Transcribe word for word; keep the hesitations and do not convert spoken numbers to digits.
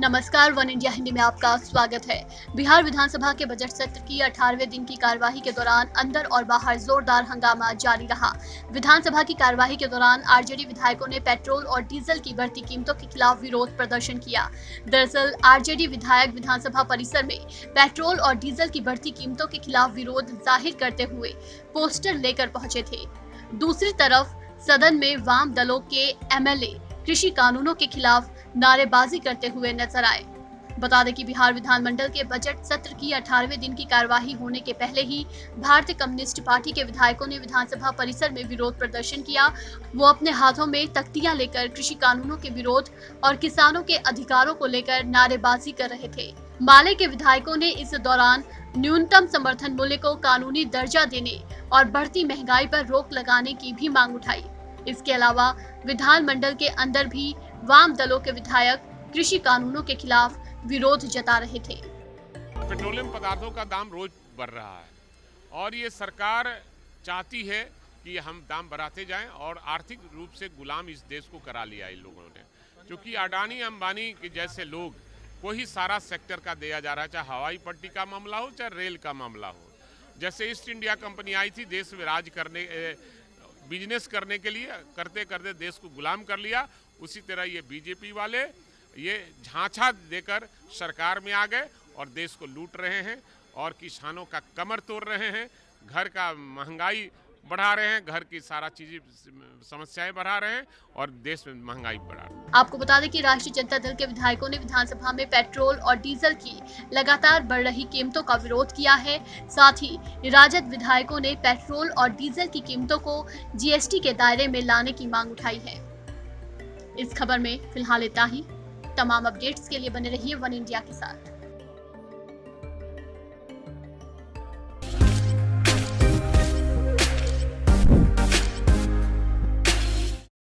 नमस्कार, one India Hindi में आपका स्वागत है। बिहार विधानसभा के बजट सत्र की अठारहवें दिन की कार्यवाही के दौरान अंदर और बाहर जोरदार हंगामा जारी रहा। विधानसभा की कार्यवाही के दौरान आरजेडी विधायकों ने पेट्रोल और डीजल की बढ़ती कीमतों के खिलाफ विरोध प्रदर्शन किया। दरअसल आरजेडी विधायक विधानसभा परिसर में पेट्रोल और डीजल की बढ़ती कीमतों के खिलाफ विरोध जाहिर करते हुए पोस्टर लेकर पहुंचे थे। दूसरी तरफ सदन में वाम दलों के एम एल ए कृषि कानूनों के खिलाफ नारेबाजी करते हुए नजर आए। बता दें कि बिहार विधानमंडल के बजट सत्र की अठारहवें दिन की कार्यवाही होने के पहले ही भारतीय कम्युनिस्ट पार्टी के विधायकों ने विधानसभा परिसर में विरोध प्रदर्शन किया। वो अपने हाथों में तख्तियां लेकर कृषि कानूनों के विरोध और किसानों के अधिकारों को लेकर नारेबाजी कर रहे थे। माले के विधायकों ने इस दौरान न्यूनतम समर्थन मूल्य को कानूनी दर्जा देने और बढ़ती महंगाई पर रोक लगाने की भी मांग उठाई। इसके अलावा विधानमंडल के अंदर भी वाम दलों के विधायक कृषि कानूनों के खिलाफ विरोध जता रहे थे। पेट्रोलियम पदार्थों का दाम रोज बढ़ रहा है और ये सरकार चाहती है कि हम दाम बढ़ाते जाएं और आर्थिक रूप से गुलाम इस देश को करा लिया इन लोगों ने, क्योंकि अडानी अंबानी के जैसे लोग को ही सारा सेक्टर का दिया जा रहा है, चाहे हवाई पट्टी का मामला हो चाहे रेल का मामला हो। जैसे ईस्ट इंडिया कंपनी आई थी देश में राज करने, बिजनेस करने के लिए, करते करते देश को गुलाम कर लिया। उसी तरह ये बीजेपी वाले ये झांचा देकर सरकार में आ गए और देश को लूट रहे हैं और किसानों का कमर तोड़ रहे हैं, घर का महंगाई बढ़ा रहे हैं, घर की सारा चीजें समस्याएं बढ़ा रहे हैं और देश में महंगाई बढ़ा रही है। आपको बता दें कि राष्ट्रीय जनता दल के विधायकों ने विधानसभा में पेट्रोल और डीजल की लगातार बढ़ रही कीमतों का विरोध किया है। साथ ही राजद विधायकों ने पेट्रोल और डीजल की कीमतों को जी एस टी के दायरे में लाने की मांग उठाई है। इस खबर में फिलहाल इतना ही। तमाम अपडेट्स के लिए बने रहिए वन इंडिया के साथ।